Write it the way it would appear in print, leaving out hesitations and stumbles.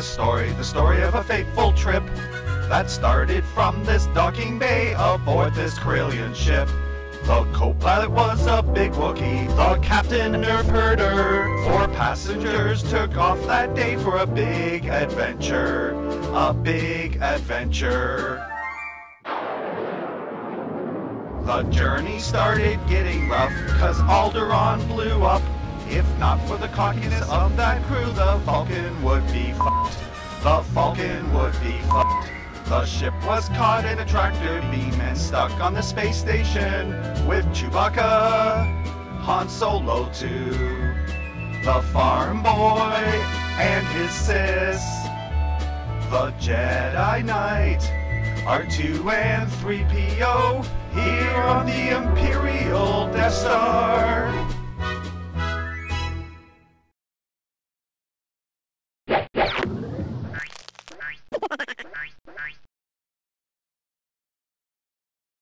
a story, the story of a fateful trip that started from this docking bay aboard this Corellian ship. The co-pilot was a big Wookiee, the captain a nerve herder. 4 passengers took off that day for a big adventure, a big adventure. The journey started getting rough, 'cause Alderaan blew up. If not for the cockiness of that crew, the Falcon would be fucked. The Falcon would be fucked. The ship was caught in a tractor beam and stuck on the space station with Chewbacca, Han Solo too, the farm boy and his sis, the Jedi Knight, R2 and 3PO, here on the Imperial Death Star.